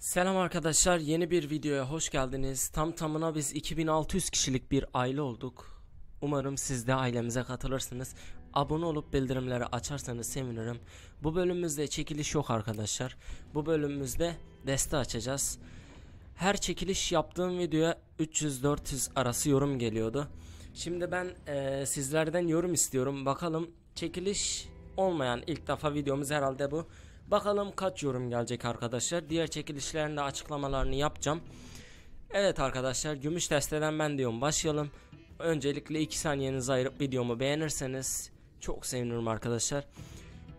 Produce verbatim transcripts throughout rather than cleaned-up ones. Selam arkadaşlar, yeni bir videoya hoş geldiniz. Tam tamına biz iki bin altı yüz kişilik bir aile olduk. Umarım siz de ailemize katılırsınız. Abone olup bildirimleri açarsanız sevinirim. Bu bölümümüzde çekiliş yok arkadaşlar. Bu bölümümüzde deste açacağız. Her çekiliş yaptığım videoya üç yüz dört yüz arası yorum geliyordu. Şimdi ben e, sizlerden yorum istiyorum. Bakalım, çekiliş olmayan ilk defa videomuz herhalde bu. Bakalım kaç yorum gelecek arkadaşlar. Diğer çekilişlerin de açıklamalarını yapacağım. Evet arkadaşlar, gümüş desteden ben diyorum başlayalım. Öncelikle iki saniyenizi ayırıp videomu beğenirseniz çok sevinirim arkadaşlar.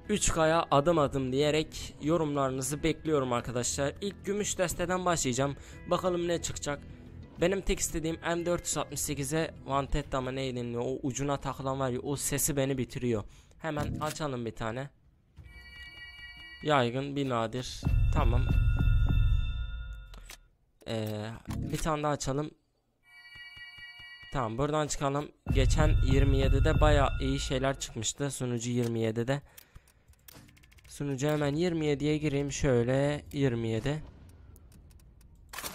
üç K'ya adım adım diyerek yorumlarınızı bekliyorum arkadaşlar. İlk gümüş desteden başlayacağım. Bakalım ne çıkacak. Benim tek istediğim M dört yüz altmış sekize Vantetta mı ne deniliyor, o ucuna takılan var ya, o sesi beni bitiriyor. Hemen açalım bir tane. Yaygın bir nadir. Tamam. Ee, bir tane daha açalım. Tamam, buradan çıkalım. Geçen yirmi yedide bayağı iyi şeyler çıkmıştı. Sunucu yirmi yedide. Sunucu hemen yirmi yediye gireyim. Şöyle yirmi yedi.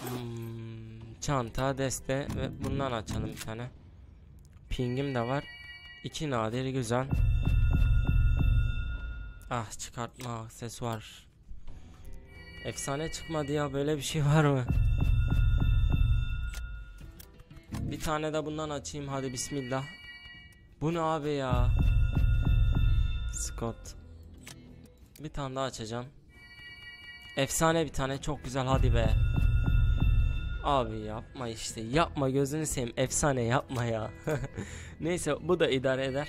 Hmm, çanta, deste ve bundan açalım bir tane. Pingim de var. İki nadir, güzel. Ah, çıkartma aksesuar. Efsane çıkmadı ya, böyle bir şey var mı? Bir tane de bundan açayım hadi, bismillah. Bu ne abi ya? Scott. Bir tane daha açacağım. Efsane bir tane, çok güzel, hadi be. Abi yapma işte, yapma, gözünü seveyim, efsane yapma ya. Neyse, bu da idare eder.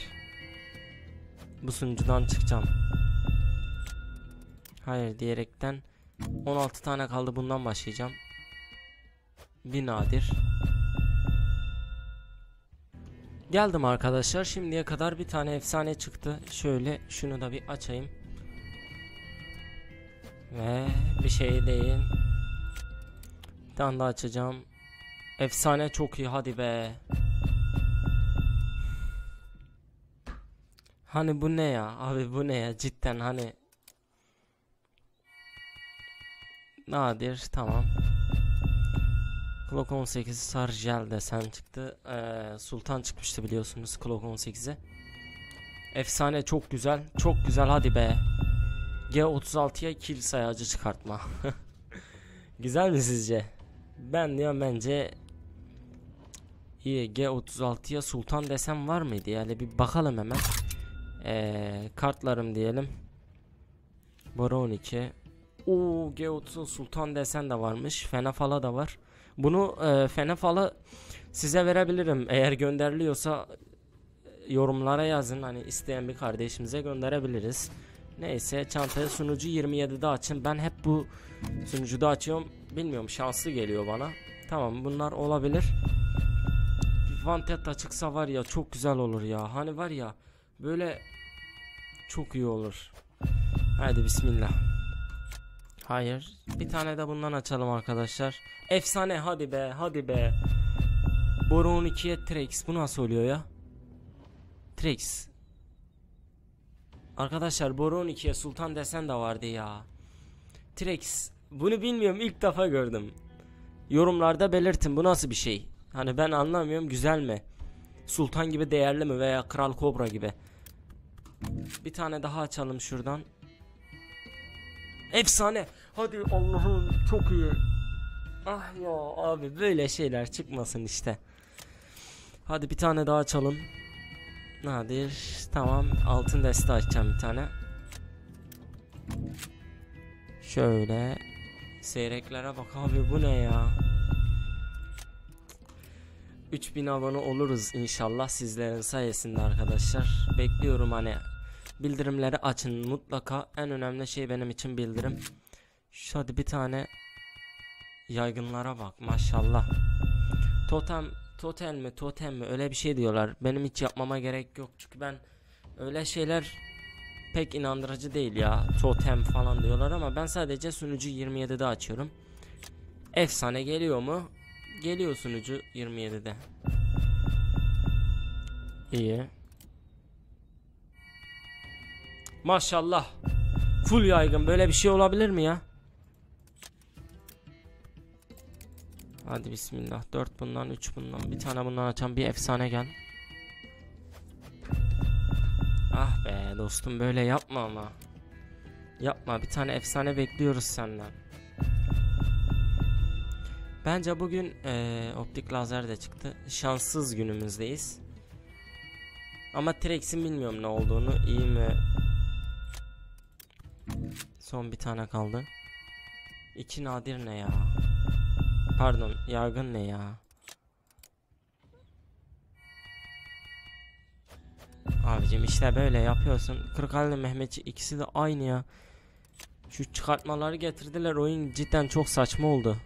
Bu sunucudan çıkacağım. Hayır diyerekten on altı tane kaldı, bundan başlayacağım. Bir nadir. Geldim arkadaşlar, şimdiye kadar bir tane efsane çıktı. Şöyle şunu da bir açayım. Ve bir şey değil. Bir tane daha açacağım. Efsane çok iyi, hadi be. Hani bu ne ya abi, bu ne ya cidden, hani. Nadir, tamam. Clock on sekiz Sarjel desen çıktı. ee, Sultan çıkmıştı biliyorsunuz Clock on sekize. Efsane çok güzel, çok güzel, hadi be. G otuz altıya kill sayacı çıkartma. Güzel mi sizce? Ben diyorum bence iyi. G otuz altıya Sultan desen var mıydı yani, bir bakalım hemen. Ee, kartlarım diyelim. Bora on iki. Ooo, G otuz Sultan desen de varmış. Fenafala da var. Bunu e, Fenafala size verebilirim. Eğer gönderiliyorsa yorumlara yazın. Hani isteyen bir kardeşimize gönderebiliriz. Neyse, çantaya sunucu yirmi yedide açın. Ben hep bu sunucuda açıyorum. Bilmiyorum, şanslı geliyor bana. Tamam, bunlar olabilir. Vantetta çıksa var ya, çok güzel olur ya. Hani var ya, böyle çok iyi olur. Haydi bismillah. Hayır, bir tane de bundan açalım arkadaşlar. Efsane, hadi be, hadi be. Boru on ikiye Trex, bu nasıl oluyor ya? Trex. Arkadaşlar, Boru on ikiye Sultan desen de vardı ya. Trex, bunu bilmiyorum, ilk defa gördüm. Yorumlarda belirtin, bu nasıl bir şey? Hani ben anlamıyorum, güzel mi? Sultan gibi değerli mi, veya Kral Kobra gibi? Bir tane daha açalım şuradan. Efsane, hadi Allah'ım, çok iyi. Ah ya abi, böyle şeyler çıkmasın işte. Hadi bir tane daha açalım. Nadir, tamam, altın deste açacağım bir tane. Şöyle seyreklere bak abi, bu ne ya? üç bin abone oluruz inşallah sizlerin sayesinde arkadaşlar. Bekliyorum, hani bildirimleri açın mutlaka. En önemli şey benim için bildirim. Şu, hadi bir tane. Yaygınlara bak, maşallah. Totem, totem mi, totem mi, öyle bir şey diyorlar. Benim hiç yapmama gerek yok, çünkü ben öyle şeyler pek inandırıcı değil ya. Totem falan diyorlar ama ben sadece sunucu yirmi yedide açıyorum. Efsane geliyor mu? Geliyor sunucu yirmi yedide. İyi. Maşallah. Full yaygın, böyle bir şey olabilir mi ya? Hadi bismillah. Dört bundan, üç bundan. Bir tane bundan açan bir efsane gel. Ah be dostum, böyle yapma ama. Yapma, bir tane efsane bekliyoruz senden. Bence bugün ee, optik lazer de çıktı. Şanssız günümüzdeyiz. Ama T-Rex'in bilmiyorum ne olduğunu. İyi mi? Son bir tane kaldı. İki nadir ne ya? Pardon, yargın ne ya? Abicim işte böyle yapıyorsun. Kırıkhanlı Mehmetçi ikisi de aynı ya. Şu çıkartmaları getirdiler, oyun cidden çok saçma oldu.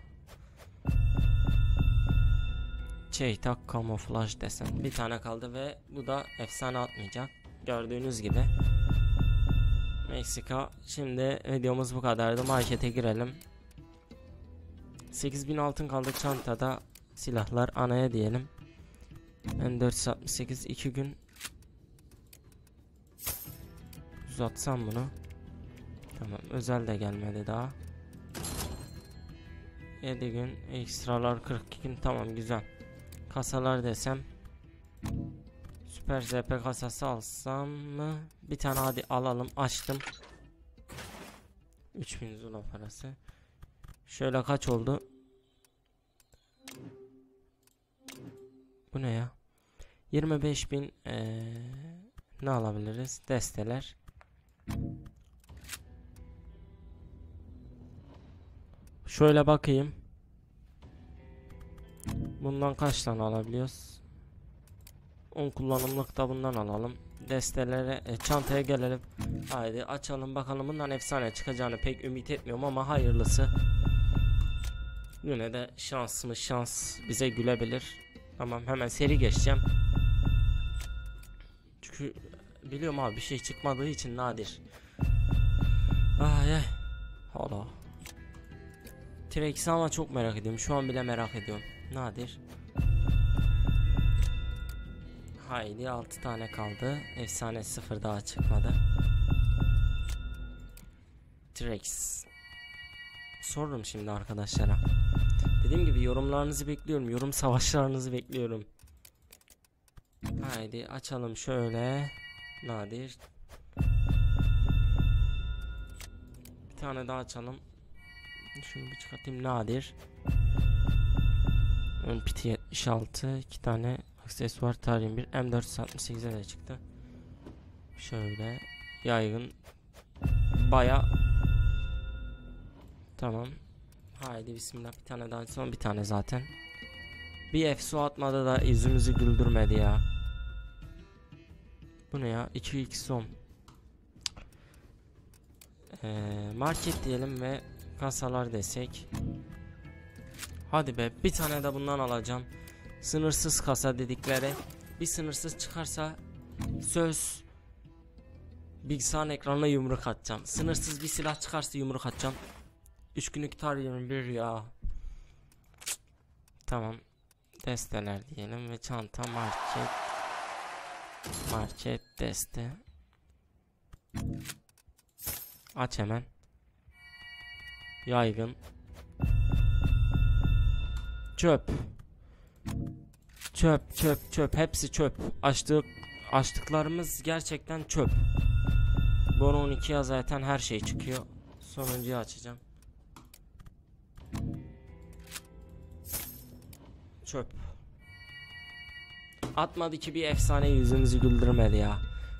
Çeytak kamuflaj desen. Bir tane kaldı ve bu da efsane atmayacak. Gördüğünüz gibi. Meksika. Şimdi videomuz bu kadardı. Markete girelim. sekiz bin altın kaldı çantada. Silahlar anaya diyelim. Ben dört yüz altmış sekiz iki gün. Uzatsam bunu. Tamam, özel de gelmedi daha. yedi gün, ekstralar kırk iki gün, tamam güzel. Kasalar desem. Süper Z P kasası alsam mı? Bir tane hadi alalım, açtım. üç bin Zula parası. Şöyle kaç oldu? Bu ne ya? yirmi beş bin ee, ne alabiliriz? Desteler. Şöyle bakayım. Bundan kaç tane alabiliyoruz? on kullanımlık da bundan alalım. Destelere, e, çantaya gelelim. Haydi açalım bakalım, bundan efsane çıkacağını pek ümit etmiyorum ama hayırlısı. Yine de şansımız şans bize gülebilir. Tamam, hemen seri geçeceğim. Çünkü biliyorum abi, bir şey çıkmadığı için nadir. Ay ay. Hala. T-Rex'i ama çok merak ediyorum. Şu an bile merak ediyorum. Nadir. Haydi altı tane kaldı. Efsane sıfır daha çıkmadı. T-Rex. Sorurum şimdi arkadaşlara. Dediğim gibi yorumlarınızı bekliyorum. Yorum savaşlarınızı bekliyorum. Haydi açalım şöyle. Nadir. Bir tane daha açalım. Şunu bir çıkartayım. Nadir. M P T yetmiş altı. iki tane aksesuar, tarihin bir. M dört yüz altmış sekize de çıktı. Şöyle. Yaygın. Baya. Tamam. Haydi bismillah. Bir tane daha. Son bir tane zaten. Bir efsu atmadı da yüzümüzü güldürmedi ya. Bu ne ya? iki x son. Ee, market diyelim ve kasalar desek. Hadi be, bir tane de bundan alacağım. Sınırsız kasa dedikleri. Bir sınırsız çıkarsa söz bilgisayarın ekranına yumruk atacağım. Sınırsız bir silah çıkarsa yumruk atacağım. üç günlük tarihim bir ya. Tamam. Desteler diyelim ve çanta, market. Market deste. Aç hemen. Yaygın. Çöp. Çöp çöp çöp, hepsi çöp. Açtık açtıklarımız gerçekten çöp. Bon on iki'ye zaten her şey çıkıyor. Sonuncuyu açacağım. Çöp. Atmadı ki bir efsane, yüzümüzü güldürmedi ya.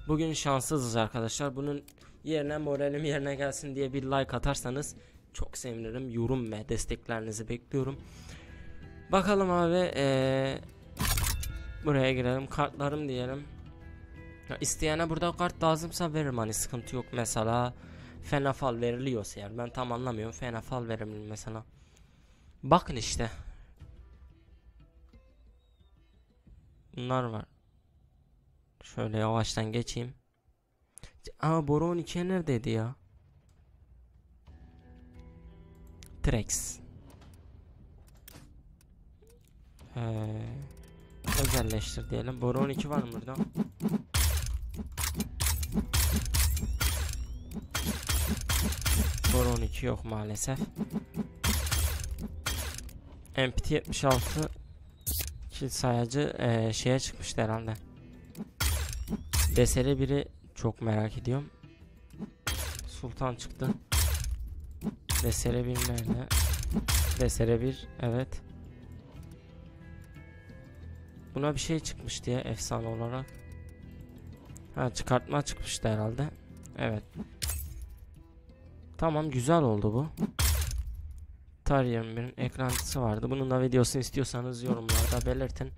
Bugün şanssızız arkadaşlar. Bunun yerine moralim yerine gelsin diye bir like atarsanız çok sevinirim. Yorum ve desteklerinizi bekliyorum. Bakalım abi. Ee, buraya girelim. Kartlarım diyelim. Ya isteyene burada kart lazımsa veririm. Hani sıkıntı yok. Mesela fenafal veriliyorsa yani. Ben tam anlamıyorum. Fenafal verimli mesela. Bakın işte. Bunlar var. Şöyle yavaştan geçeyim. Aa, boru on iki'ye neredeydi ya? T-Rex. Ee, özelleştir diyelim. Boru on iki var mı burada? Boru on iki yok maalesef. M P T yetmiş altı kill sayacı e, şeye çıkmıştı herhalde. Deseri biri çok merak ediyorum. Sultan çıktı. Deseri bir nerede? Deseri bir, evet. Buna bir şey çıkmış diye efsane olarak. Ha, çıkartma çıkmıştı herhalde. Evet. Tamam, güzel oldu bu. Tar yirmi bir'in ekrantisi vardı. Bunun da videosunu istiyorsanız yorumlarda belirtin.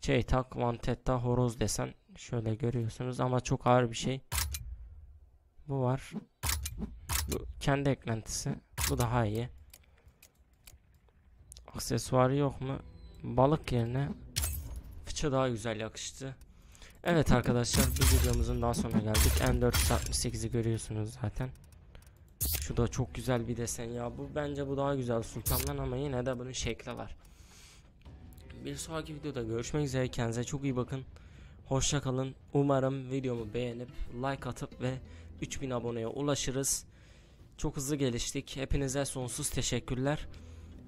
Çeytak, Vantetta, horoz desen. Şöyle görüyorsunuz ama çok ağır bir şey. Bu var. Bu kendi eklentisi. Bu daha iyi. Aksesuarı yok mu? Balık yerine fıçı daha güzel yakıştı. Evet arkadaşlar, bu videomuzun daha sonuna geldik. M dört yüz altmış sekiz'i görüyorsunuz zaten. Şu da çok güzel bir desen ya. Bu bence bu daha güzel Sultan'dan ama yine de bunun şekli var. Bir sonraki videoda görüşmek üzere. Kendinize çok iyi bakın. Hoşça kalın. Umarım videomu beğenip like atıp ve üç bin aboneye ulaşırız. Çok hızlı geliştik. Hepinize sonsuz teşekkürler.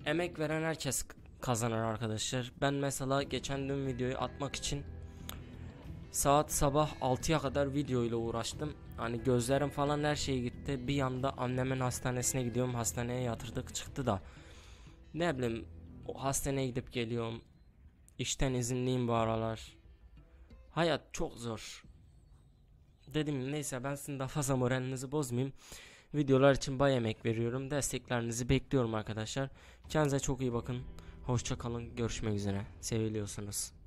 Emek veren herkes kazanır arkadaşlar. Ben mesela geçen dün videoyu atmak için saat sabah altıya kadar video ile uğraştım. Hani gözlerim falan her şey gitti. Bir yanda annemin hastanesine gidiyorum. Hastaneye yatırdık, çıktı da. Ne bileyim, o hastaneye gidip geliyorum. İşten izinliyim bu aralar. Hayat çok zor. Dedim neyse, ben sizin daha fazla moralinizi bozmayayım. Videolar için bayağı emek veriyorum. Desteklerinizi bekliyorum arkadaşlar. Kendinize çok iyi bakın. Hoşça kalın. Görüşmek üzere. Seviliyorsunuz.